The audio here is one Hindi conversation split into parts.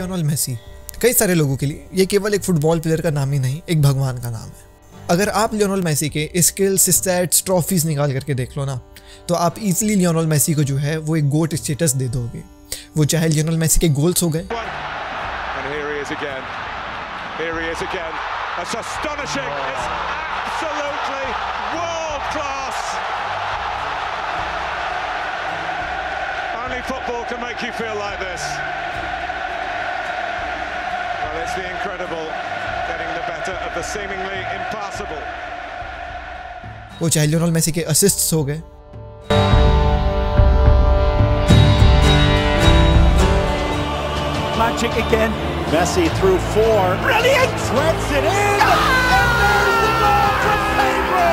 लियोनेल मेसी कई सारे लोगों के लिए ये केवल एक फुटबॉल प्लेयर का नाम ही नहीं, एक भगवान का नाम है। अगर आप लियोनेल मेसी के स्किल्स, स्टैट्स, ट्रॉफीज निकाल करके देख लो ना, तो आप इजीली लियोनेल मेसी को जो है वो एक गोट स्टेटस दे दोगे। वो चाहे लियोनेल मेसी के गोल्स हो गए, वो चाहे लियोनेल मेसी के असिस्ट्स हो गए, magic again. Messi through four. Brilliant! Sweats it in. Ah! And there's the goal from Pedro.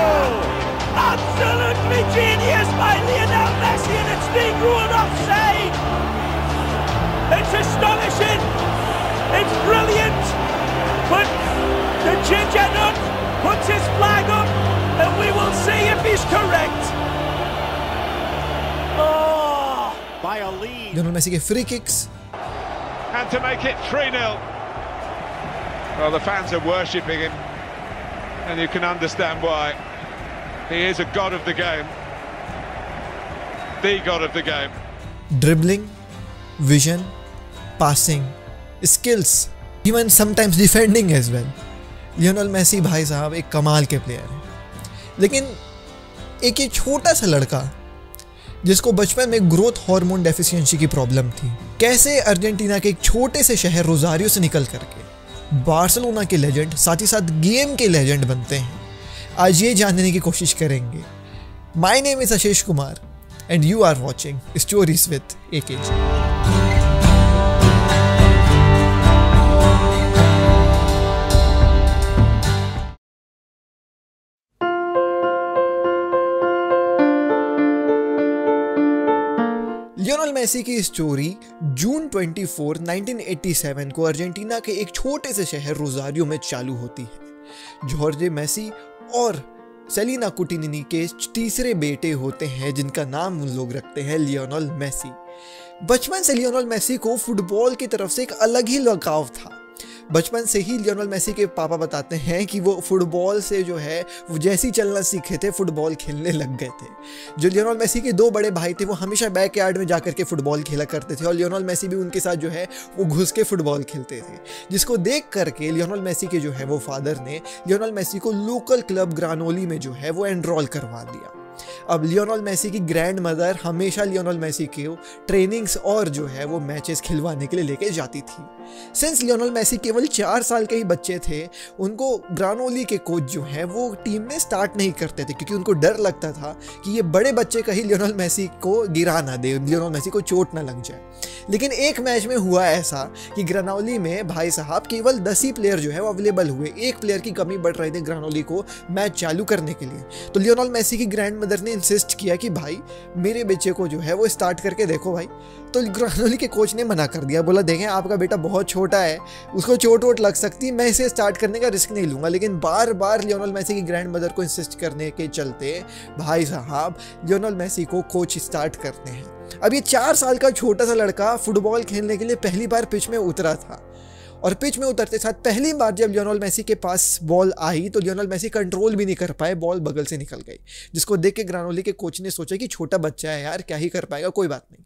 Absolutely genius by Lionel Messi, and it's being ruled offside. It's astonishing. It's brilliant. But the Chichenon puts his flag up, and we will see if he's correct. Oh! By a lead. Lionel Messi के free kicks. And to make it 3-0. Well, the fans are worshipping him, and you can understand why. He is a god of the game, the god of the game. Dribbling, vision, passing, skills, even sometimes defending as well. Lionel Messi भाई साहब एक कमाल के प्लेयर हैं, लेकिन एक ये छोटा सा लड़का जिसको बचपन में ग्रोथ हार्मोन डेफिशिएंसी की प्रॉब्लम थी, कैसे अर्जेंटीना के एक छोटे से शहर रोजारियो से निकल करके बार्सिलोना के लेजेंड, साथ ही साथ गेम के लेजेंड बनते हैं, आज ये जानने की कोशिश करेंगे। My name is Ashish Kumar and you are watching stories with AKG. Lionel Messi की स्टोरी जून 24, 1987 को अर्जेंटीना के एक छोटे से शहर रोजारियो में चालू होती है। जॉर्जे मेसी और सेलिना कुटिनिनी के तीसरे बेटे होते हैं, जिनका नाम उन लोग रखते हैं लियोनेल मेसी। बचपन से लियोनेल मेसी को फुटबॉल की तरफ से एक अलग ही लगाव था। बचपन से ही लियोनेल मेसी के पापा बताते हैं कि वो फुटबॉल से जो है वो जैसे ही चलना सीखे थे, फुटबॉल खेलने लग गए थे। जो लियोनेल मेसी के दो बड़े भाई थे वो हमेशा बैक यार्ड में जा करके फुटबॉल खेला करते थे, और लियोनेल मेसी भी उनके साथ जो है वो घुस के फुटबॉल खेलते थे, जिसको देख करके लियोनेल मेसी के जो है वो फादर ने लियोनेल मेसी को लोकल क्लब ग्रानोली में जो है वो एनरोल करवा दिया। अब लियोनेल मेसी की ग्रैंड मदर हमेशा लियोनेल मेसी के ट्रेनिंग्स और जो है वो मैचेस खिलवाने के लिए लेके जाती थी। सिंस लियोनेल मेसी केवल 4 साल के ही बच्चे थे, उनको ग्रानोली के कोच जो है वो टीम में स्टार्ट नहीं करते थे, क्योंकि उनको डर लगता था कि ये बड़े बच्चे कहीं लियोनेल मेसी को गिरा ना दे, लियोनेल मेसी को चोट ना लग जाए। लेकिन एक मैच में हुआ ऐसा कि ग्रानोली में भाई साहब केवल 10 ही प्लेयर जो है वो अवेलेबल हुए, एक प्लेयर की कमी बढ़ रही थी ग्रानोली को मैच चालू करने के लिए। तो लियोनेल मेसी की ग्रैंड मदर ने इंसिस्ट किया कि भाई मेरे बच्चे को जो है वो स्टार्ट करके देखो भाई। तो ग्रानोली के कोच ने मना कर दिया, बोला देखें आपका बेटा बहुत छोटा है, उसको चोट वोट लग सकती, मैं इसे स्टार्ट करने का रिस्क नहीं लूँगा। लेकिन बार बार लियोनेल मेसी की ग्रैंड मदर को इंसिस्ट करने के चलते भाई साहब लियोनेल मेसी को कोच स्टार्ट करते हैं। अब ये 4 साल का छोटा सा लड़का फुटबॉल खेलने के लिए पहली बार पिच में उतरा था, और पिच में उतरते साथ पहली बार जब लियोनेल मेसी के पास बॉल आई तो लियोनेल मेसी कंट्रोल भी नहीं कर पाए, बॉल बगल से निकल गई, जिसको देख के ग्रानोली के कोच ने सोचा कि छोटा बच्चा है यार, क्या ही कर पाएगा, कोई बात नहीं।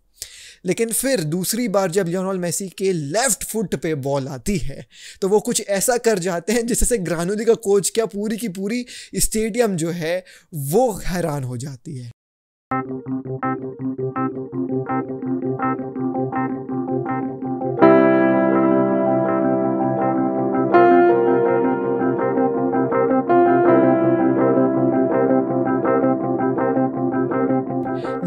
लेकिन फिर दूसरी बार जब लियोनेल मेसी के लेफ्ट फुट पे बॉल आती है तो वो कुछ ऐसा कर जाते हैं जिससे ग्रानोली का कोच क्या पूरी की पूरी स्टेडियम जो है वो हैरान हो जाती है।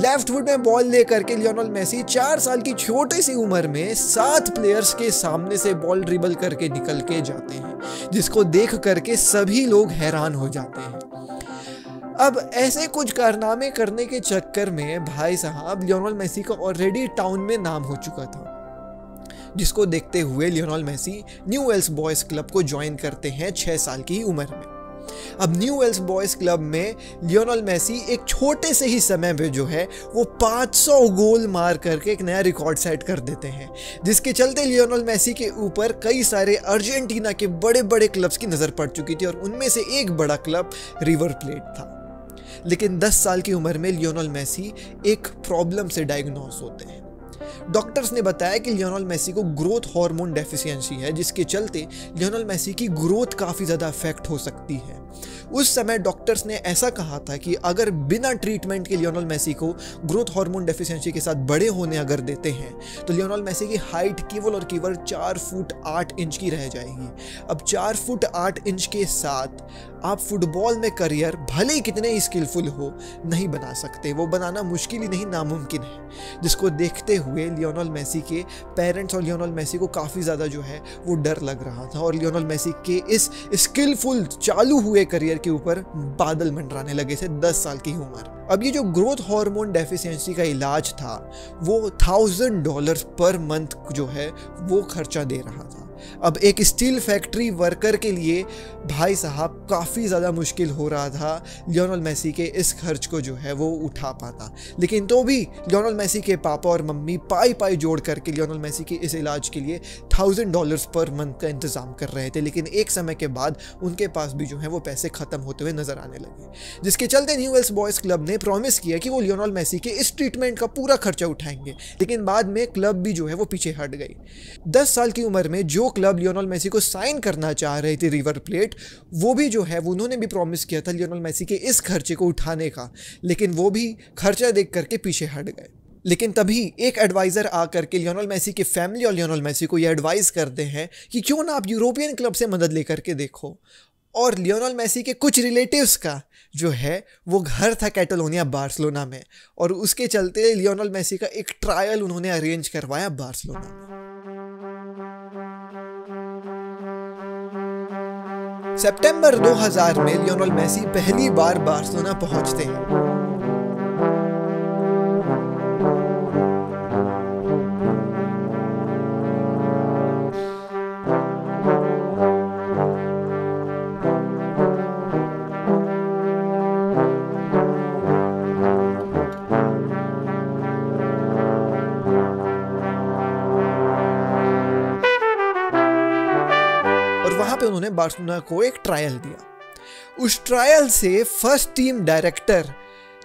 लेफ्ट फुट में बॉल ले करके लियोनेल मेसी 4 साल की छोटी सी उम्र में 7 प्लेयर्स के सामने से बॉल ड्रिबल करके निकल के जाते हैं, जिसको देख करके सभी लोग हैरान हो जाते हैं। अब ऐसे कुछ कारनामे करने के चक्कर में भाई साहब लियोनेल मेसी का ऑलरेडी टाउन में नाम हो चुका था, जिसको देखते हुए Lionel Messi Newell's Boys club को ज्वाइन करते हैं 6 साल की उम्र में। अब न्यूवेल्स बॉयज़ क्लब में लियोनेल मेसी एक छोटे से ही समय में जो है वो 500 गोल मार करके एक नया रिकॉर्ड सेट कर देते हैं, जिसके चलते लियोनेल मेसी के ऊपर कई सारे अर्जेंटीना के बड़े बड़े क्लब्स की नज़र पड़ चुकी थी और उनमें से एक बड़ा क्लब रिवर प्लेट था। लेकिन 10 साल की उम्र में लियोनेल मेसी एक प्रॉब्लम से डायग्नोस होते हैं। डॉक्टर्स ने बताया कि लियोनेल मेसी को ग्रोथ हार्मोन डेफिशिएंसी है, जिसके चलते लियोनेल मेसी की ग्रोथ काफ़ी ज़्यादा अफेक्ट हो सकती है। उस समय डॉक्टर्स ने ऐसा कहा था कि अगर बिना ट्रीटमेंट के लियोनेल मेसी को ग्रोथ हार्मोन डेफिशिएंसी के साथ बड़े होने अगर देते हैं तो लियोनेल मेसी की हाइट केवल और केवल 4 फुट 8 इंच की रह जाएगी। अब 4 फुट 8 इंच के साथ आप फुटबॉल में करियर भले ही कितने ही स्किलफुल हो नहीं बना सकते, वो बनाना मुश्किल ही नहीं नामुमकिन है, जिसको देखते हुए लियोनेल मेसी के पेरेंट्स और लियोनेल मेसी को काफ़ी ज़्यादा जो है वो डर लग रहा था और लियोनेल मेसी के इस स्किलफुल चालू हुए करियर के ऊपर बादल मंडराने लगे थे 10 साल की उम्र। अब ये जो ग्रोथ हार्मोन डेफिशिएंसी का इलाज था वो $1000 पर मंथ जो है वो खर्चा दे रहा था। अब एक स्टील फैक्ट्री वर्कर के लिए भाई साहब काफ़ी ज़्यादा मुश्किल हो रहा था लियोनेल मेसी के इस खर्च को जो है वो उठा पाना। लेकिन तो भी लियोनेल मेसी के पापा और मम्मी पाई पाई जोड़ करके लियोनेल मेसी के इस इलाज के लिए $1000 पर मंथ का इंतज़ाम कर रहे थे। लेकिन एक समय के बाद उनके पास भी जो है वो पैसे ख़त्म होते हुए नज़र आने लगे, जिसके चलते न्यूवेल्स बॉयज़ क्लब ने प्रॉमिस किया कि वो लियोनेल मेसी के इस ट्रीटमेंट का पूरा खर्चा उठाएंगे। लेकिन बाद में क्लब भी जो है वो पीछे हट गई। 10 साल की उम्र में जो क्लब लियोनेल मेसी को साइन करना चाह रहे थे रिवर प्लेट, वो भी जो है वो उन्होंने भी प्रॉमिस किया था लियोनेल मेसी के इस खर्चे को उठाने का, लेकिन वो भी खर्चा देख करके पीछे हट गए। लेकिन तभी एक एडवाइज़र आकर के लियोनेल मेसी के फैमिली और लियोनेल मेसी को ये एडवाइस करते हैं कि क्यों ना आप यूरोपियन क्लब से मदद लेकर के देखो। और लियोनेल मेसी के कुछ रिलेटिव्स का जो है वो घर था कैटलोनिया बार्सिलोना में, और उसके चलते लियोनेल मेसी का एक ट्रायल उन्होंने अरेंज करवाया बार्सिलोना में। सितंबर 2000 में लियोनेल मेसी पहली बार बार्सिलोना पहुंचते हैं। उन्होंने बार्सिलोना को एक ट्रायल दिया। उस ट्रायल से फर्स्ट टीम डायरेक्टर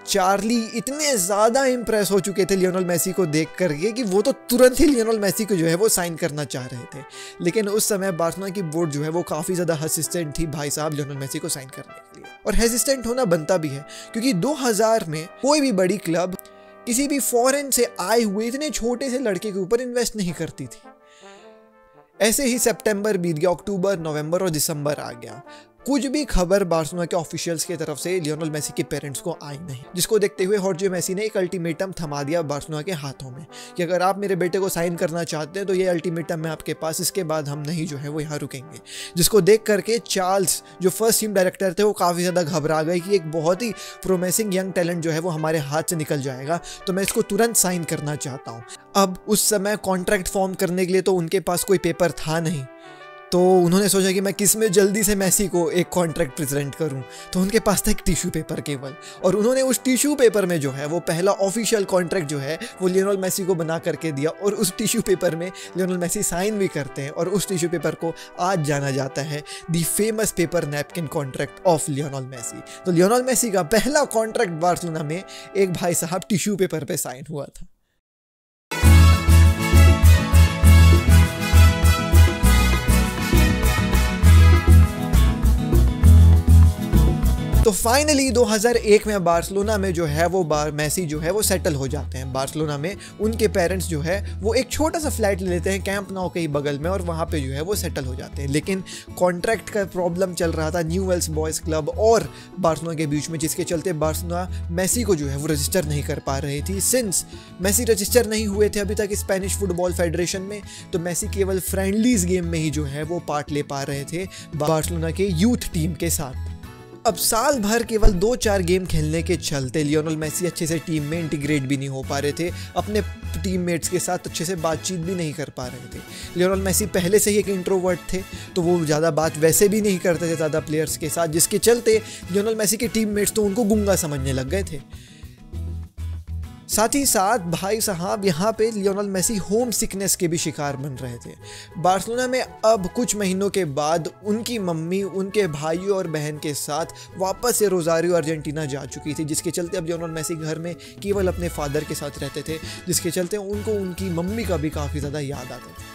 चार्ली इतने ज़्यादा इम्प्रेस हो चुके थे लियोनेल मेसी को देख करके कि वो तो तुरंत ही लियोनेल मेसी को जो है वो साइन करना चाह रहे थे। लेकिन उस समय बार्सिलोना की बोर्ड जो है वो काफ़ी ज़्यादा हेसिस्टेंट थी भाई साहब लियोनेल मेसी को साइन करने के लिए, और हेसिस्टेंट होना बनता भी है क्योंकि 2000 में कोई भी बड़ी क्लब किसी भी फॉरेन से आए हुए इतने छोटे से लड़के के ऊपर इन्वेस्ट नहीं करती थी। ऐसे ही सितंबर बीत गया, अक्टूबर, नवंबर और दिसंबर आ गया, कुछ भी खबर बार्सिलोना के ऑफिशियल्स की तरफ से लियोनेल मेसी के पेरेंट्स को आई नहीं, जिसको देखते हुए हॉर्जे मेसी ने एक अल्टीमेटम थमा दिया बार्सिलोना के हाथों में कि अगर आप मेरे बेटे को साइन करना चाहते हैं तो ये अल्टीमेटम है आपके पास, इसके बाद हम नहीं जो है वो यहाँ रुकेंगे। जिसको देख करके चार्ल्स जो फर्स्ट टीम डायरेक्टर थे वो काफ़ी ज़्यादा घबरा गए कि एक बहुत ही प्रोमिसिंग यंग टैलेंट जो है वो हमारे हाथ से निकल जाएगा, तो मैं इसको तुरंत साइन करना चाहता हूँ। अब उस समय कॉन्ट्रैक्ट फॉर्म करने के लिए तो उनके पास कोई पेपर था नहीं, तो उन्होंने सोचा कि मैं किस में जल्दी से मेसी को एक कॉन्ट्रैक्ट प्रेजेंट करूं, तो उनके पास था एक टिश्यू पेपर केवल, और उन्होंने उस टिश्यू पेपर में जो है वो पहला ऑफिशियल कॉन्ट्रैक्ट जो है वो लियोनेल मेसी को बना करके दिया। और उस टिश्यू पेपर में लियोनेल मेसी साइन भी करते हैं, और उस टिश्यू पेपर को आज जाना जाता है the famous paper napkin contract of Lionel Messi. तो लियोनेल मेसी का पहला कॉन्ट्रैक्ट बार्सिलोना में एक भाई साहब टिश्यू पेपर पर साइन हुआ था। तो फाइनली 2001 में बार्सिलोना में जो है वो मेसी जो है वो सेटल हो जाते हैं बार्सिलोना में। उनके पेरेंट्स जो है वो एक छोटा सा फ्लैट ले लेते हैं कैंप नाउ के ही बगल में, और वहाँ पे जो है वो सेटल हो जाते हैं। लेकिन कॉन्ट्रैक्ट का प्रॉब्लम चल रहा था न्यूवेल्स बॉयज़ क्लब और बार्सिलोना के बीच में, जिसके चलते बार्सिलोना मेसी को जो है वो रजिस्टर नहीं कर पा रही थी। सिंस मेसी रजिस्टर नहीं हुए थे अभी तक स्पेनिश फुटबॉल फेडरेशन में, तो मेसी केवल फ्रेंडलीज गेम में ही जो है वो पार्ट ले पा रहे थे बार्सिलोना के यूथ टीम के साथ। अब साल भर केवल 2-4 गेम खेलने के चलते लियोनेल मेसी अच्छे से टीम में इंटीग्रेट भी नहीं हो पा रहे थे, अपने टीममेट्स के साथ अच्छे से बातचीत भी नहीं कर पा रहे थे। लियोनेल मेसी पहले से ही एक इंट्रोवर्ट थे, तो वो ज़्यादा बात वैसे भी नहीं करते थे ज़्यादा प्लेयर्स के साथ, जिसके चलते लियोनेल मेसी के टीममेट्स तो उनको गूंगा समझने लग गए थे। साथ ही साथ भाई साहब यहाँ पे लियोनेल मेसी होम सिकनेस के भी शिकार बन रहे थे। बार्सिलोना में अब कुछ महीनों के बाद उनकी मम्मी उनके भाई और बहन के साथ वापस से रोजारियो अर्जेंटीना जा चुकी थी, जिसके चलते अब लियोनेल मेसी घर में केवल अपने फादर के साथ रहते थे, जिसके चलते उनको उनकी मम्मी का भी काफ़ी ज़्यादा याद आता था।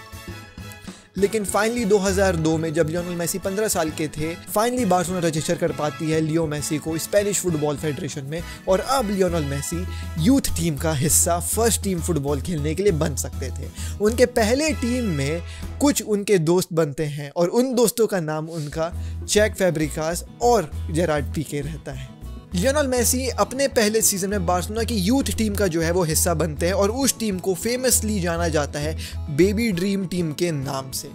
लेकिन फाइनली 2002 में जब लियोनेल मेसी 15 साल के थे, फाइनली बार्सिलोना रजिस्टर कर पाती है लियो मेसी को स्पेनिश फुटबॉल फेडरेशन में, और अब लियोनेल मेसी यूथ टीम का हिस्सा फर्स्ट टीम फुटबॉल खेलने के लिए बन सकते थे। उनके पहले टीम में कुछ उनके दोस्त बनते हैं और उन दोस्तों का नाम उनका चेक फैब्रिकास और जेरार्ड पीके रहता है। लियोनेल मेसी अपने पहले सीज़न में बार्सिलोना की यूथ टीम का जो है वो हिस्सा बनते हैं और उस टीम को फेमसली जाना जाता है बेबी ड्रीम टीम के नाम से।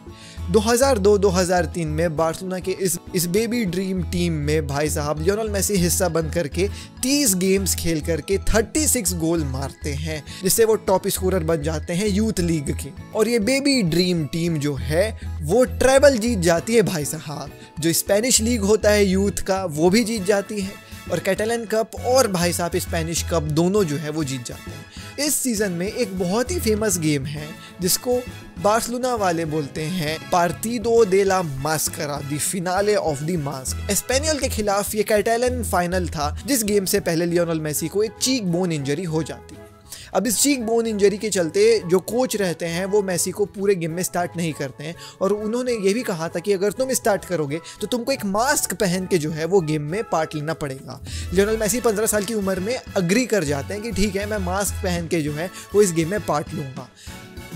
2002-2003 में बार्सिलोना के इस बेबी ड्रीम टीम में भाई साहब लियोनेल मेसी हिस्सा बन करके 30 गेम्स खेल करके 36 गोल मारते हैं, जिससे वो टॉप स्कोरर बन जाते हैं यूथ लीग के। और ये बेबी ड्रीम टीम जो है वो ट्रैवल जीत जाती है भाई साहब, जो स्पेनिश लीग होता है यूथ का वो भी जीत जाती है, और कैटालन कप और भाई साहब स्पेनिश कप दोनों जो है वो जीत जाते हैं। इस सीज़न में एक बहुत ही फेमस गेम है जिसको बार्सिलोना वाले बोलते हैं पार्टिदो दे ला मास्करा, the finale of the mask. Espanyol के खिलाफ ये कैटालन फाइनल था, जिस गेम से पहले लियोनेल मेसी को एक चीक बोन इंजरी हो जाती है। अब इस चीक बोन इंजरी के चलते जो कोच रहते हैं वो मेसी को पूरे गेम में स्टार्ट नहीं करते हैं, और उन्होंने ये भी कहा था कि अगर तुम स्टार्ट करोगे तो तुमको एक मास्क पहन के जो है वो गेम में पार्ट लेना पड़ेगा। लियोनेल मेसी 15 साल की उम्र में अग्री कर जाते हैं कि ठीक है, मैं मास्क पहन के जो है वो इस गेम में पार्ट लूँगा।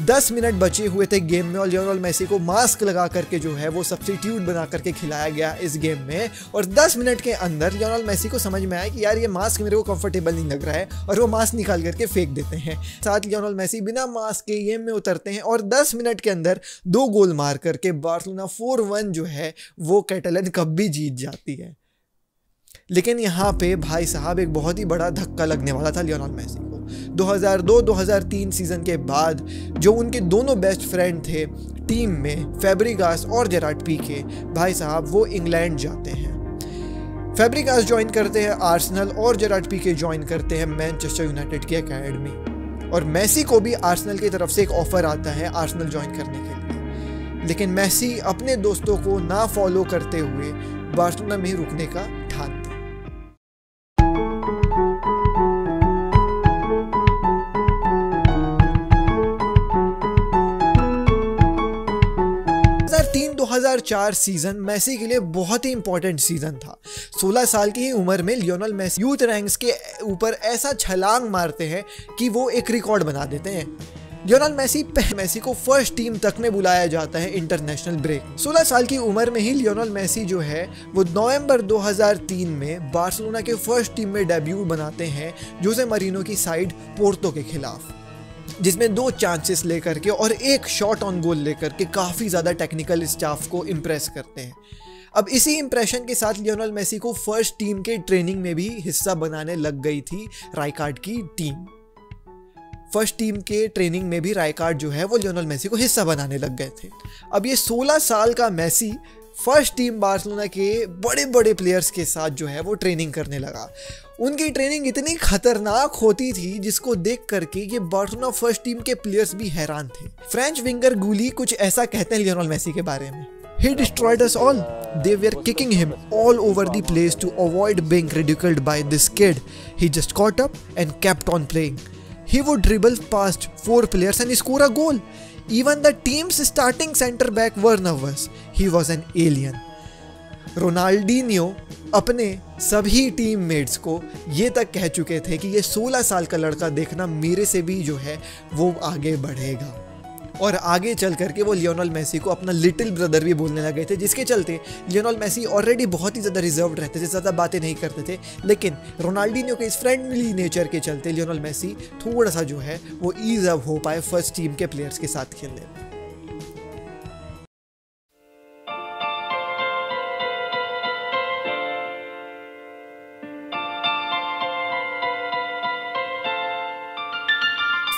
10 मिनट बचे हुए थे गेम में और लियोनेल मेसी को मास्क लगा करके जो है वो सब्स्टिट्यूट बना करके खिलाया गया इस गेम में, और 10 मिनट के अंदर लियोनेल मेसी को समझ में आया कि यार ये मास्क मेरे को कंफर्टेबल नहीं लग रहा है, और वो मास्क निकाल करके फेंक देते हैं। साथ लियोनेल मेसी बिना मास्क के गेम में उतरते हैं और 10 मिनट के अंदर 2 गोल मार करके बार्सिलोना 4-1 जो है वो कैटालन कप भी जीत जाती है। लेकिन यहाँ पे भाई साहब एक बहुत ही बड़ा धक्का लगने वाला था लियोनेल मेसी को। 2002-2003 सीज़न के बाद जो उनके दोनों बेस्ट फ्रेंड थे टीम में, फैब्रिगास और जेरार्ड पीके, भाई साहब वो इंग्लैंड जाते हैं। फैब्रिगास ज्वाइन करते हैं आर्सेनल और जेरार्ड पीके ज्वाइन करते हैं मैनचेस्टर यूनाइटेड की अकेडमी, और मेसी को भी आर्सेनल की तरफ से एक ऑफ़र आता है आर्सेनल ज्वाइन करने के लिए। लेकिन मेसी अपने दोस्तों को ना फॉलो करते हुए बार्सिलोना में ही रुकने का ठान। चार सीजन मेसी के लिए बहुत ही इंपॉर्टेंट सीजन था। 16 साल की ही उम्र में लियोनेल मेसी यूथ रैंक्स के ऊपर ऐसा छलांग मारते हैं कि वो एक रिकॉर्ड बना देते हैं। लियोनेल मेसी को फर्स्ट टीम तक में बुलाया जाता है इंटरनेशनल ब्रेक। 16 साल की उम्र में ही लियोनेल मेसी जो है वो नवंबर 2003 में बार्सिलोना के फर्स्ट टीम में डेब्यू बनाते हैं जोसे मरीनो की साइड पोर्तो के खिलाफ, जिसमें 2 चांसेस लेकर के और एक शॉट ऑन गोल लेकर के काफ़ी ज़्यादा टेक्निकल स्टाफ को इम्प्रेस करते हैं। अब इसी इम्प्रेशन के साथ लियोनेल मेसी को फर्स्ट टीम के ट्रेनिंग में भी हिस्सा बनाने लग गई थी रायकार्ड की टीम। फर्स्ट टीम के ट्रेनिंग में भी रायकार्ड जो है वो लियोनेल मेसी को हिस्सा बनाने लग गए थे। अब ये 16 साल का मेसी फर्स्ट टीम बार्सिलोना के बड़े बड़े प्लेयर्स के साथ जो है वो ट्रेनिंग करने लगा। उनकी ट्रेनिंग इतनी खतरनाक होती थी जिसको देख करके ये बार्सिलोना फर्स्ट टीम के प्लेयर्स भी हैरान थे। फ्रेंच विंगर गुली कुछ ऐसा कहते हैं लियोनेल मेसी के बारे में, He destroyed us all. They were kicking him all over the place to avoid being ridiculed by this kid. He just caught up and kept on playing. He would dribble past 4 players and score a goal. Even the team's starting center back were nervous. He was an alien. Ronaldinho अपने सभी टीममेट्स को ये तक कह चुके थे कि ये 16 साल का लड़का देखना मेरे से भी जो है वो आगे बढ़ेगा, और आगे चल करके वो लियोनेल मेसी को अपना लिटिल ब्रदर भी बोलने लगे थे, जिसके चलते लियोनेल मेसी ऑलरेडी बहुत ही ज़्यादा रिजर्व्ड रहते थे, ज़्यादा बातें नहीं करते थे। लेकिन रोनाल्डिनियो के इस फ्रेंडली नेचर के चलते लियोनेल मेसी थोड़ा सा जो है वो ईज अप हो पाए फर्स्ट टीम के प्लेयर्स के साथ खेलने में।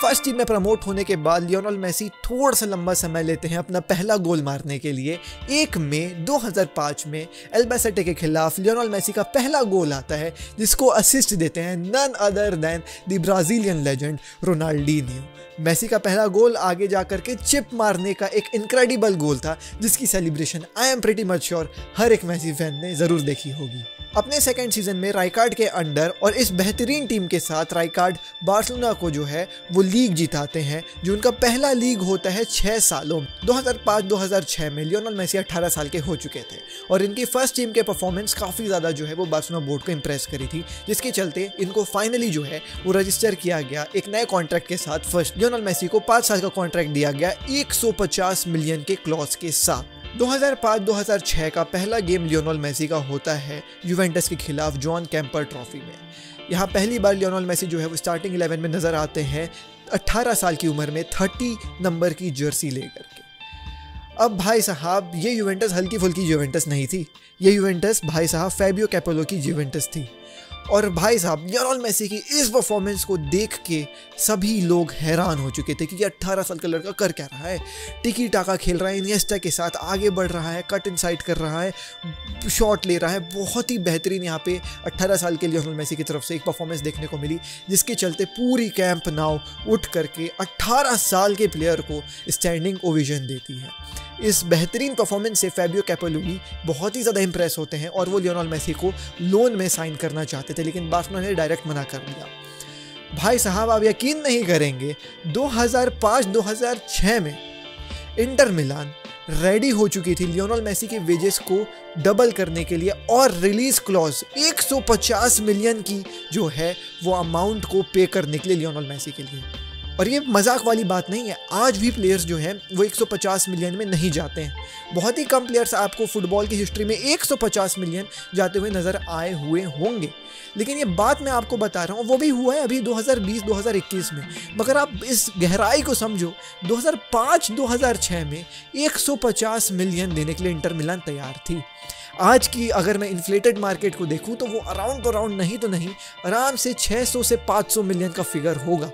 फर्स्ट टीम में प्रमोट होने के बाद लियोनेल मेसी थोड़ा सा लंबा समय लेते हैं अपना पहला गोल मारने के लिए। 1 मई 2005 में एल्बासेटे के खिलाफ लियोनेल मेसी का पहला गोल आता है जिसको असिस्ट देते हैं none other than the Brazilian legend Ronaldinho. Messi का पहला गोल आगे जाकर के चिप मारने का एक इनक्रेडिबल गोल था जिसकी celebration I am pretty much sure हर एक मेसी फैन ने ज़रूर देखी होगी। अपने सेकंड सीजन में राइकार्ड के अंडर और इस बेहतरीन टीम के साथ राइकार्ड बार्सिलोना को जो है वो लीग जिताते हैं जो उनका पहला लीग होता है 6 सालों में। 2005-2006 में लियोनेल मेसी 18 साल के हो चुके थे और इनकी फर्स्ट टीम के परफॉर्मेंस काफ़ी ज़्यादा जो है वो बार्सिलोना बोर्ड को इम्प्रेस करी थी, जिसके चलते इनको फाइनली जो है वो रजिस्टर किया गया एक नए कॉन्ट्रैक्ट के साथ। फर्स्ट लियोनेल मेसी को 5 साल का कॉन्ट्रैक्ट दिया गया 150 मिलियन के क्लॉज के साथ। 2005-2006 का पहला गेम लियोनेल मेसी का होता है यूवेंटस के खिलाफ जॉन कैंपर ट्रॉफी में। यहाँ पहली बार लियोनेल मेसी जो है वो स्टार्टिंग 11 में नज़र आते हैं 18 साल की उम्र में 30 नंबर की जर्सी लेकर के। अब भाई साहब ये यूवेंटस हल्की फुल्की यूवेंटस नहीं थी, ये यूवेंटस भाई साहब फैबियो कैपेलो की यूवेंटस थी। और भाई साहब लियोनेल मेसी की इस परफॉर्मेंस को देख के सभी लोग हैरान हो चुके थे कि 18 साल का लड़का कर क्या रहा है, टिकी टाका खेल रहा है, इनिएस्टा के साथ आगे बढ़ रहा है, कट इनसाइड कर रहा है, शॉट ले रहा है। बहुत ही बेहतरीन यहाँ पे 18 साल के लियोनेल मेसी की तरफ से एक परफॉर्मेंस देखने को मिली जिसके चलते पूरी कैंप नाउ उठ करके 18 साल के प्लेयर को स्टैंडिंग ओवेशन देती है। इस बेहतरीन परफॉर्मेंस से फैबियो कैपेलो बहुत ही ज़्यादा इंप्रेस होते हैं और वो लियोनेल मेसी को लोन में साइन करना चाहते थे, लेकिन बार्सिलोना ने डायरेक्ट मना कर दिया। भाई साहब आप यकीन नहीं करेंगे 2005-2006 में इंटर मिलान रेडी हो चुकी थी लियोनेल मेसी के वेजेस को डबल करने के लिए और रिलीज क्लॉज 150 मिलियन की जो है वो अमाउंट को पे करने के लिए लियोनेल मेसी के लिए। और ये मजाक वाली बात नहीं है, आज भी प्लेयर्स जो हैं वो 150 मिलियन में नहीं जाते हैं। बहुत ही कम प्लेयर्स आपको फुटबॉल की हिस्ट्री में 150 मिलियन जाते हुए नज़र आए हुए होंगे। लेकिन ये बात मैं आपको बता रहा हूँ वो भी हुआ है अभी 2020-2021 में, मगर आप इस गहराई को समझो 2005-2006 में 150 मिलियन देने के लिए इंटर मिलान तैयार थी। आज की अगर मैं इन्फ्लेटेड मार्केट को देखूं तो वो अराउंड नहीं तो नहीं आराम से 600 से 500 मिलियन का फिगर होगा।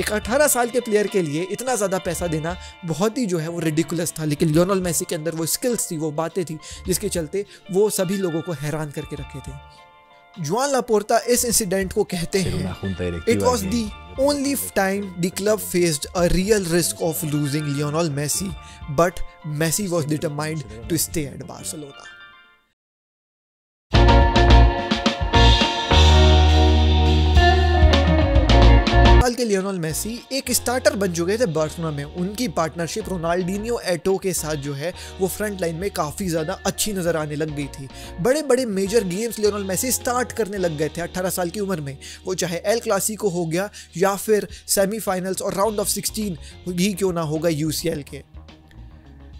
एक 18 साल के प्लेयर के लिए इतना ज़्यादा पैसा देना बहुत ही जो है वो रिडिकुलस था, लेकिन लियोनेल मेसी के अंदर वो स्किल्स थी, वो बातें थी जिसके चलते वो सभी लोगों को हैरान करके रखे थे। जुआन लापोर्ता इस इंसिडेंट को कहते हैं it was the only time the club faced a real risk of losing Lionel Messi, but Messi was determined to stay at Barcelona. के लियोनेल मेसी एक स्टार्टर बन चुके थे बार्सिलोना में। उनकी पार्टनरशिप रोनाल्डिन्हो एटो के साथ जो है वो फ्रंट लाइन में काफ़ी ज़्यादा अच्छी नज़र आने लग गई थी। बड़े बड़े major games Lionel Messi start करने लग गए थे 18 साल की उम्र में, वो चाहे एल क्लासिको हो गया या फिर सेमीफाइनल्स और राउंड ऑफ 16 ही क्यों ना होगा UCL के।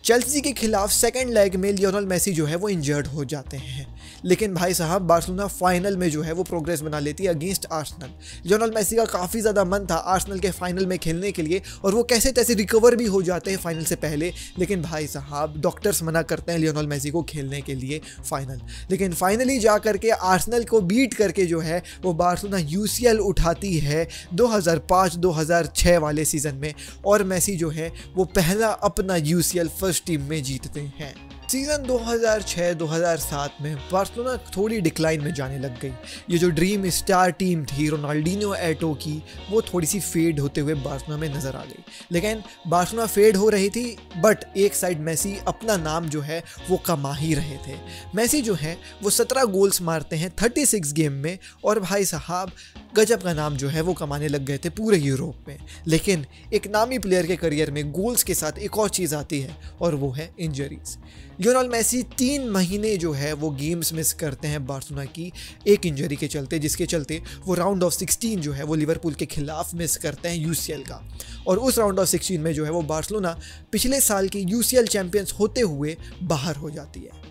चेल्सी के खिलाफ सेकंड लेग में लियोनेल मेसी जो है वो इंजर्ड हो जाते हैं, लेकिन भाई साहब बार्सिलोना फाइनल में जो है वो प्रोग्रेस बना लेती है अगेंस्ट आर्सेनल। लियोनेल मेसी का काफ़ी ज़्यादा मन था आर्सेनल के फाइनल में खेलने के लिए और वो कैसे तैसे रिकवर भी हो जाते हैं फाइनल से पहले, लेकिन भाई साहब डॉक्टर्स मना करते हैं लियोनेल मेसी को खेलने के लिए फाइनल। लेकिन फाइनली जा करके आर्सेनल को बीट करके जो है वो बार्सिलोना UCL उठाती है 2005-2006 वाले सीज़न में और मेसी जो है वो पहला अपना UCL टीम में जीतते हैं। सीजन 2006-2007 में बार्सिलोना थोड़ी डिक्लाइन में जाने लग गई। ये जो ड्रीम स्टार टीम थी रोनाल्डिन्हो एटो की वो थोड़ी सी फेड होते हुए बार्सिलोना में नज़र आ गई। लेकिन बार्सिलोना फेड हो रही थी बट एक साइड मेसी अपना नाम जो है वो कमा ही रहे थे। मेसी जो है वो 17 गोल्स मारते हैं 36 गेम में और भाई साहब गजब का नाम जो है वो कमाने लग गए थे पूरे यूरोप में। लेकिन एक नामी प्लेयर के करियर में गोल्स के साथ एक और चीज़ आती है और वो है इंजरीज। लियोनेल मेसी 3 महीने जो है वो गेम्स मिस करते हैं बार्सिलोना की एक इंजरी के चलते, जिसके चलते वो राउंड ऑफ 16 जो है वो लिवरपूल के खिलाफ मिस करते हैं UCL का। और उस राउंड ऑफ 16 में जो है वो बार्सिलोना पिछले साल की UCL चैंपियंस होते हुए बाहर हो जाती है।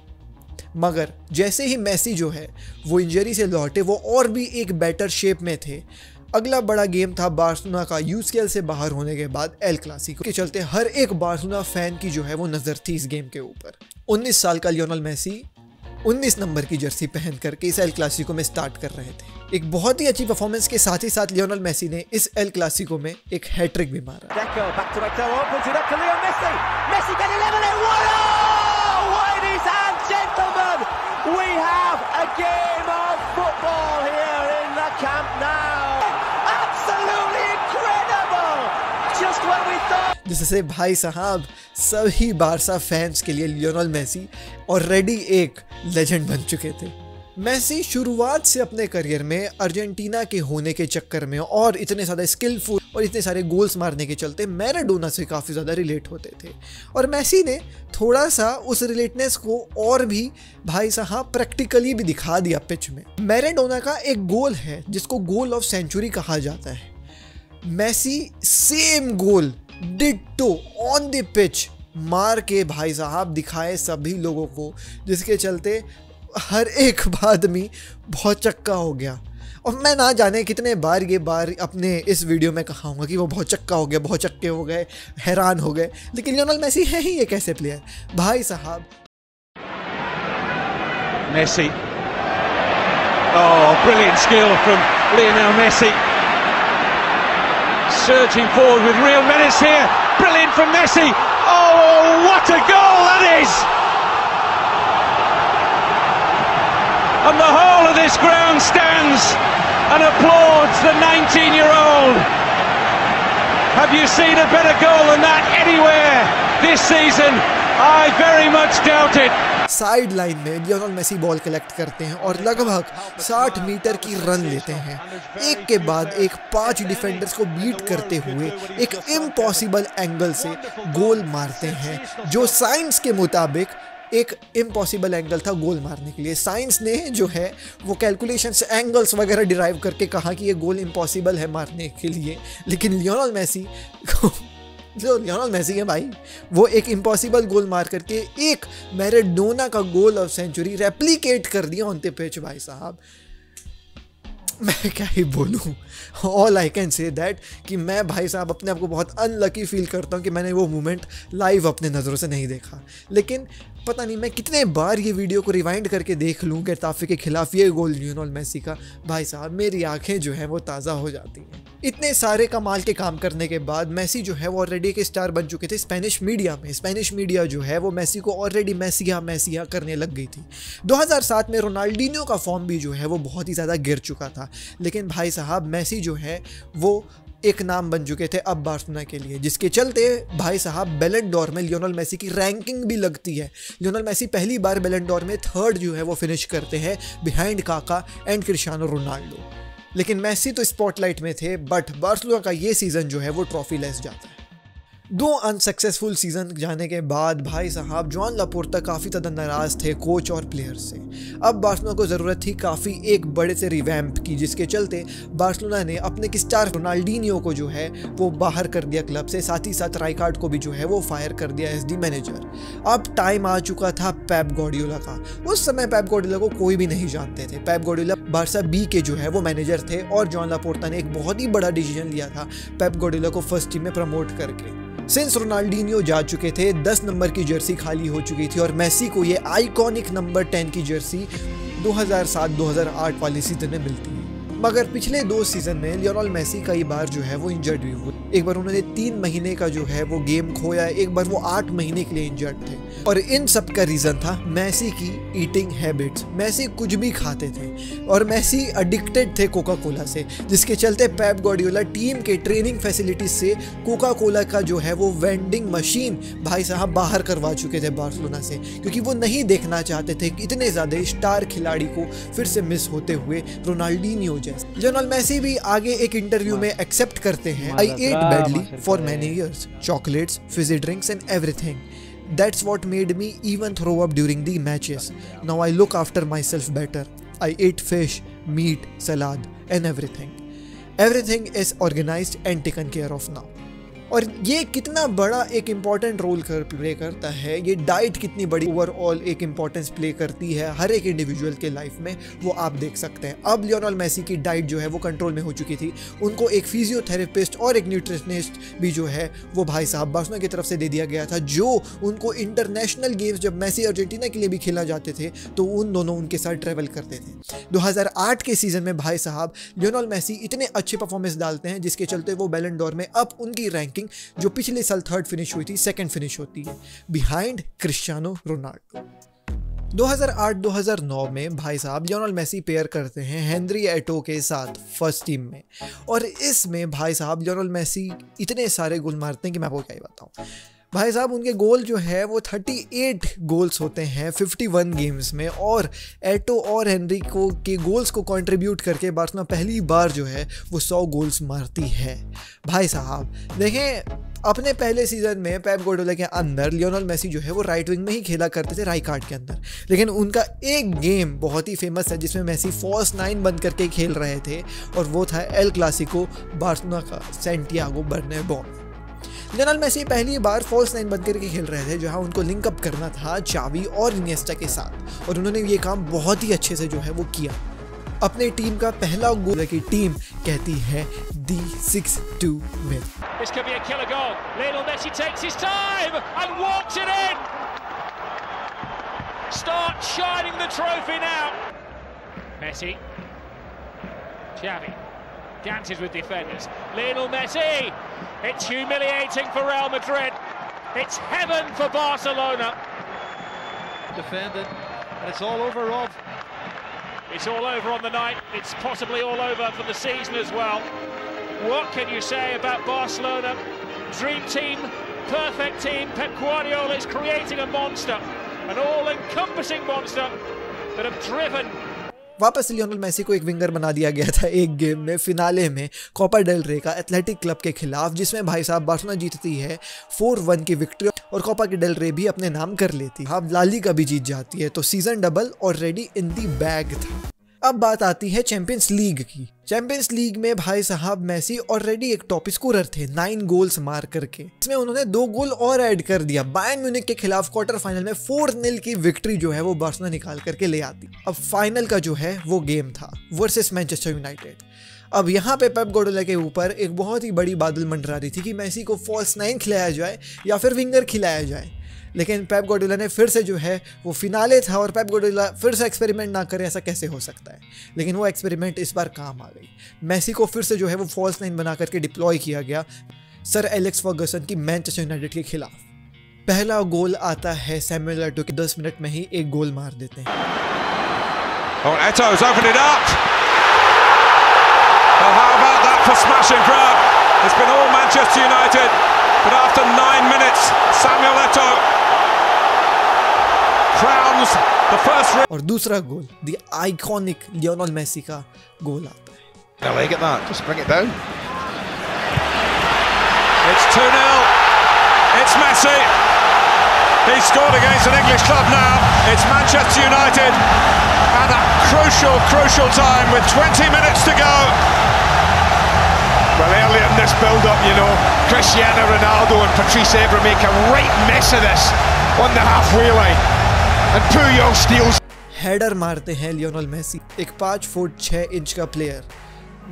मगर जैसे ही मेसी जो है वो इंजरी से लौटे वो और भी एक बेटर शेप में थे। अगला बड़ा गेम था बार्सिलोना का UCL से बाहर होने के बाद एल क्लासिको के चलते हर एक बार्सिलोना फैन की जो है वो नज़र थी इस गेम के ऊपर। 19 साल का लियोनेल मेसी 19 नंबर की जर्सी पहन करके इस एल क्लासिको में स्टार्ट कर रहे थे। एक बहुत ही अच्छी परफॉर्मेंस के साथ ही साथ लियोनेल मेसी ने इस एल क्लासिको में एक हैट्रिक भी मारा। जिससे भाई साहब सभी बारसा फैंस के लिए लियोनेल मेसी ऑलरेडी एक लेजेंड बन चुके थे। मेसी शुरुआत से अपने करियर में अर्जेंटीना के होने के चक्कर में और इतने ज़्यादा स्किलफुल और इतने सारे गोल्स मारने के चलते मैराडोना से काफ़ी ज़्यादा रिलेट होते थे और मेसी ने थोड़ा सा उस रिलेटनेस को और भी भाई साहब प्रैक्टिकली भी दिखा दिया पिच में। मैराडोना का एक गोल है जिसको गोल ऑफ सेंचुरी कहा जाता है। Messi same goal ditto on the pitch मार के भाई साहब दिखाए सभी लोगों को, जिसके चलते हर एक आदमी बहुत चक्का हो गया। और मैं ना जाने कितने बार ये बार अपने इस वीडियो में कहूँगा कि वो बहुत चक्का हो गया, बहुत चक्के हो गए, हैरान हो गए, लेकिन लियोनेल मेसी है ही एक ऐसे प्लेयर भाई साहब। Messi, oh brilliant skill from Lionel Messi, surging forward with real menace here, brilliant from Messi, oh what a goal that is, and the whole of this ground stands and applauds the 19-year-old. Have you seen a better goal than that anywhere this season? I very much doubt it. Side line में लियोनेल मेसी बॉल कलेक्ट करते हैं और लगभग 60 मीटर की रन लेते हैं, एक के बाद एक 5 डिफेंडर्स को बीट करते हुए एक इम्पॉसिबल एंगल से गोल मारते हैं, जो साइंस के मुताबिक एक इम्पॉसिबल एंगल था गोल मारने के लिए। साइंस ने जो है वो कैलकुलेशंस एंगल्स वगैरह डिराइव करके कहा कि ये गोल इम्पॉसिबल है मारने के लिए, लेकिन लियोनेल मेसी है भाई, वो एक इम्पॉसिबल गोल मार करके एक मैराडोना का गोल ऑफ सेंचुरी रेप्लिकेट कर दिया ऑन द पिच। भाई साहब मैं क्या ही बोलूँ, all I can say that कि मैं भाई साहब अपने आप को बहुत अनलकी फील करता हूँ कि मैंने वो मोमेंट लाइव अपने नज़रों से नहीं देखा। लेकिन पता नहीं मैं कितने बार ये वीडियो को रिवाइंड करके देख लूँ गैटाफे के खिलाफ ये गोल लियोनेल मेसी का, भाई साहब मेरी आंखें जो हैं वो ताज़ा हो जाती हैं। इतने सारे कमाल के काम करने के बाद मेसी जो है वो ऑलरेडी एक स्टार बन चुके थे स्पेनिश मीडिया में। स्पेनिश मीडिया जो है वो मेसी को ऑलरेडी मेसिया करने लग गई थी। 2007 में रोनाल्डिन्हो का फॉर्म भी जो है वो बहुत ही ज़्यादा गिर चुका था, लेकिन भाई साहब मेसी जो है वो एक नाम बन चुके थे अब बार्सिलोना के लिए, जिसके चलते भाई साहब बैलन डॉर में लियोनेल मेसी की रैंकिंग भी लगती है। लियोनेल मेसी पहली बार बैलन डॉर में 3rd जो है वो फिनिश करते हैं behind Kaka and Cristiano Ronaldo. लेकिन मेसी तो स्पॉटलाइट में थे, बट बार्सिलोना का ये सीज़न जो है वो ट्रॉफी लेस जाता है। 2 अनसक्सेसफुल सीज़न जाने के बाद भाई साहब जॉन लापोर्ता काफ़ी ज़्यादा नाराज़ थे कोच और प्लेयर से। अब बार्सिलोना को ज़रूरत थी काफ़ी एक बड़े से रिवैम्प की, जिसके चलते बार्सिलोना ने अपने की स्टार रोनाल्डिन्हो को जो है वो बाहर कर दिया क्लब से, साथ ही साथ राइकार्ड को भी जो है वो फायर कर दिया एस डी मैनेजर। अब टाइम आ चुका था पेप गार्डियोला का। उस समय पेप गार्डियोला को कोई भी नहीं जानते थे। पेप गार्डियोला बार्सा बी के जो है वो मैनेजर थे और जॉन लापोर्ता ने एक बहुत ही बड़ा डिसीजन लिया था पेप गार्डियोला को फर्स्ट टीम में प्रमोट करके। सिंस रोनाल्डिन्हो जा चुके थे, 10 नंबर की जर्सी खाली हो चुकी थी और मेसी को ये आइकॉनिक नंबर 10 की जर्सी 2007-2008 वाले सीजन में मिलती है। मगर पिछले 2 सीज़न में लियोनेल मेसी कई बार जो है वो इंजर्ड भी हुए। एक बार उन्होंने 3 महीने का जो है वो गेम खोया, एक बार वो 8 महीने के लिए इंजर्ड थे और इन सब का रीज़न था मेसी की ईटिंग हैबिट्स। मेसी कुछ भी खाते थे और मेसी एडिक्टेड थे कोका कोला से, जिसके चलते पेप गार्डियोला टीम के ट्रेनिंग फैसिलिटीज से कोका कोला का जो है वो वेंडिंग मशीन भाई साहब बाहर करवा चुके थे बार्सिलोना से, क्योंकि वो नहीं देखना चाहते थे कि इतने ज़्यादा स्टार खिलाड़ी को फिर से मिस होते हुए रोनाल्डिन्हो जैसे। लियोनेल मेसी भी आगे एक इंटरव्यू में एक्सेप्ट करते हैं, I ate badly for many years, chocolates, fizzy drinks and everything. That's what made me even throw up during the matches. Now I look after myself better. I ate fish, meat, salad and everything. Everything is organized and taken care of now. और ये कितना बड़ा एक इम्पॉर्टेंट रोल प्ले करता है, ये डाइट कितनी बड़ी ओवरऑल एक इम्पॉर्टेंस प्ले करती है हर एक इंडिविजुअल के लाइफ में, वो आप देख सकते हैं। अब लियोनेल मेसी की डाइट जो है वो कंट्रोल में हो चुकी थी, उनको एक फिजियोथेरेपिस्ट और एक न्यूट्रिशनिस्ट भी जो है वो भाई साहब बार्सिलोना की तरफ से दे दिया गया था, जो उनको इंटरनेशनल गेम्स जब मेसी अर्जेंटीना के लिए भी खेला जाते थे तो उन दोनों उनके साथ ट्रैवल करते थे। 2008 के सीज़न में भाई साहब लियोनेल मेसी इतने अच्छे परफॉर्मेंस डालते हैं जिसके चलते वो बैलन डोर में अब उनकी रैंकिंग जो पिछले साल थर्ड फिनिश हुई थी सेकंड फिनिश होती है बिहाइंड क्रिस्टियानो रोनाल्डो। 2008-2009 में भाई साहब लियोनेल मेसी पेयर करते हैं हेनरी एटो के साथ फर्स्ट टीम में, और इसमें भाई साहब लियोनेल मेसी इतने सारे गोल मारते हैं कि मैं आपको क्या ही बताऊँ। भाई साहब उनके गोल जो है वो 38 गोल्स होते हैं 51 गेम्स में, और एटो और हेनरी को के गोल्स को कंट्रीब्यूट करके बार्सिलोना पहली बार जो है वो 100 गोल्स मारती है। भाई साहब देखें, अपने पहले सीज़न में पेप गार्डियोला के अंदर लियोनेल मेसी जो है वो राइट विंग में ही खेला करते थे, राइकार्ड के अंदर, लेकिन उनका एक गेम बहुत ही फेमस है जिसमें मेसी फॉल्स 9 बन करके खेल रहे थे, और वो था एल क्लासिको बार्सिलोना का सैंटियागो बर्नाबेउ। लियोनेल मेसी पहली बार फॉल्स 9 बन करके खेल रहे थे, जहां उनको लिंकअप करना था चावी और इनिएस्टा के साथ, और उन्होंने ये काम बहुत ही अच्छे से जो है वो किया। अपने टीम का पहला गोल की टीम कहती है the 6-2 win. This could be a killer goal. Lionel Messi takes his time and walks it in. Start shining the trophy now. Messi. Xavi dances with defenders. Lionel Messi. It's humiliating for Real Madrid. It's heaven for Barcelona. Defended and it's all over Rob. It's all over on the night. It's possibly all over for the season as well. What can you say about Barcelona? Dream team, perfect team. Pep Guardiola is creating a monster, an all-encompassing monster that have driven. वापस लियोनेल मेसी को एक विंगर बना दिया गया था एक गेम में फिनाले में कोपा डेल रे का एथलेटिक क्लब के खिलाफ, जिसमें भाई साहब बार्सिलोना जीतती है 4-1 की विक्ट्री और कोपा के डेल रे भी अपने नाम कर लेती है, ला लीगा भी जीत जाती है, तो season double already in the bag था। अब बात आती है चैंपियंस लीग की। चैंपियंस लीग में भाई साहब मेसी ऑलरेडी एक टॉप स्कोरर थे 9 गोल्स मार करके, इसमें उन्होंने 2 गोल और ऐड कर दिया। बायर्न म्यूनिक के खिलाफ क्वार्टर फाइनल में 4-0 की विक्ट्री जो है वो बार्सिलोना निकाल करके ले आती। अब फाइनल का जो है वो गेम था वर्सेस मैनचेस्टर यूनाइटेड। अब यहाँ पे पेप गार्डियोला के ऊपर एक बहुत ही बड़ी बादल मंडरा रही थी कि मेसी को फॉल्स 9 खिलाया जाए या फिर विंगर खिलाया जाए, लेकिन पेप गार्डियोला ने फिर से जो है वो फिनाले था और पेप गार्डियोला फिर से एक्सपेरिमेंट ना करे, ऐसा कैसे हो सकता है, लेकिन वो एक्सपेरिमेंट इस बार काम आ गई। मेसी को फिर से जो है वो फॉल्स 9 बना करके डिप्लॉय किया गया सर एलेक्स फर्गसन की मैनचेस्टर यूनाइटेड के खिलाफ। पहला गोल आता है सैमुअल एटो के 10 मिनट में ही एक गोल मार देते हैं। But after 9 minutes, Samuel Eto'o crowns the first. और दूसरा गोल, the iconic लियोनेल मेसी का गोल आता है। Now look at that, just bring it down. It's 2-0. It's Messi. He scored against an English club now. It's Manchester United at a crucial, crucial time with 20 minutes to go. Well, early in this build-up, you know, Cristiano Ronaldo and Patrice Evra make a right mess of this on the halfway line, and Puyol steals. Header मारते हैं लियोनेल मेसी, एक 5 फुट 6 इंच का प्लेयर,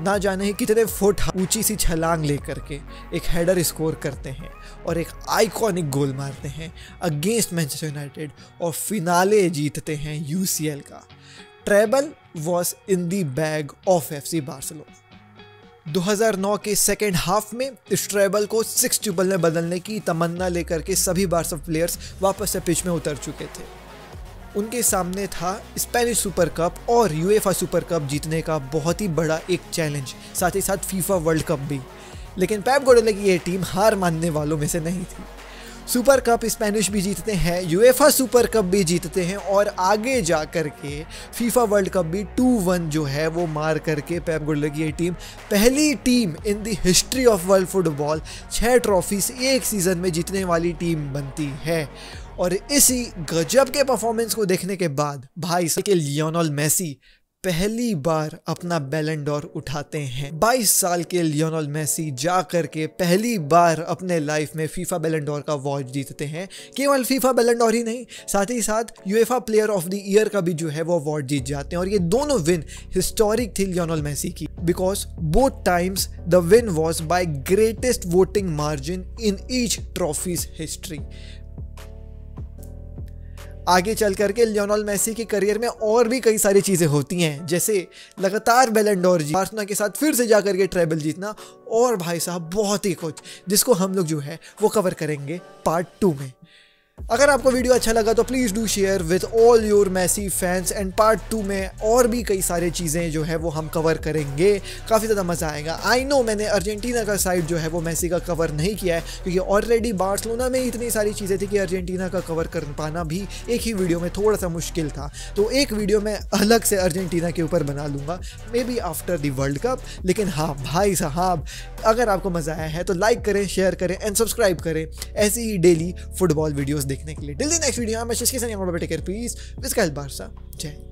ना जाने ही कितने फुट ऊंची सी छलांग लेकर के एक हेडर स्कोर करते हैं और एक आइकॉनिक गोल मारते हैं अगेंस्ट मैनचेस्टर यूनाइटेड और फिनाले जीतते हैं यूसीएल का। Treble was in the bag of FC Barcelona. 2009 के सेकेंड हाफ में इस ट्रेबल को 6 ट्रिपल में बदलने की तमन्ना लेकर के सभी बार्सा प्लेयर्स वापस से पिच में उतर चुके थे। उनके सामने था स्पेनिश सुपर कप और यूएफा सुपर कप जीतने का बहुत ही बड़ा एक चैलेंज, साथ ही साथ फीफा वर्ल्ड कप भी, लेकिन पेप गार्डियोला की ये टीम हार मानने वालों में से नहीं थी। सुपर कप स्पेनिश भी जीतते हैं, यूएफा सुपर कप भी जीतते हैं और आगे जा कर के फीफा वर्ल्ड कप भी 2-1 जो है वो मार करके पेप गार्डियोला की ये टीम पहली team in the history of world football 6 trophies एक सीज़न में जीतने वाली टीम बनती है। और इसी गजब के परफॉर्मेंस को देखने के बाद भाई साहब के लियोनेल मेसी पहली बार अपना बैलन डॉर उठाते हैं। 22 साल के लियोनेल मेसी जा करके पहली बार अपने लाइफ में फीफा बैलन डॉर का वॉच जीतते हैं। केवल फीफा बैलन डॉर ही नहीं, साथ ही साथ UEFA player of the year का भी जो है वो अवार्ड जीत जाते हैं। और ये दोनों विन हिस्टोरिक थी लियोनेल मेसी की, because both times the win was by greatest voting margin in each trophies history. आगे चल करके लियोनेल मेसी के करियर में और भी कई सारी चीज़ें होती हैं, जैसे लगातार बैलन डॉर जीतना, आर्सेनल के साथ फिर से जा करके ट्रेबल जीतना और भाई साहब बहुत ही कुछ, जिसको हम लोग जो है वो कवर करेंगे पार्ट 2 में। अगर आपको वीडियो अच्छा लगा तो please do share with all your Messi fans and part 2 में और भी कई सारी चीज़ें जो है वो हम कवर करेंगे। काफ़ी ज़्यादा मज़ा आएगा। आई नो मैंने अर्जेंटीना का साइड जो है वो मेसी का कवर नहीं किया है, क्योंकि ऑलरेडी बार्सिलोना में इतनी सारी चीज़ें थी कि अर्जेंटीना का कवर कर पाना भी एक ही वीडियो में थोड़ा सा मुश्किल था। तो एक वीडियो मैं अलग से अर्जेंटीना के ऊपर बना लूँगा, maybe after the World Cup. लेकिन हाँ भाई साहब, अगर आपको मज़ा आया है तो लाइक करें, शेयर करें एंड सब्सक्राइब करें ऐसी ही डेली फुटबॉल वीडियोज़ देखने के लिए। टिल द नेक्स्ट वीडियो, मैं Cesc Fabregas, take care, peace, with Barca, जय।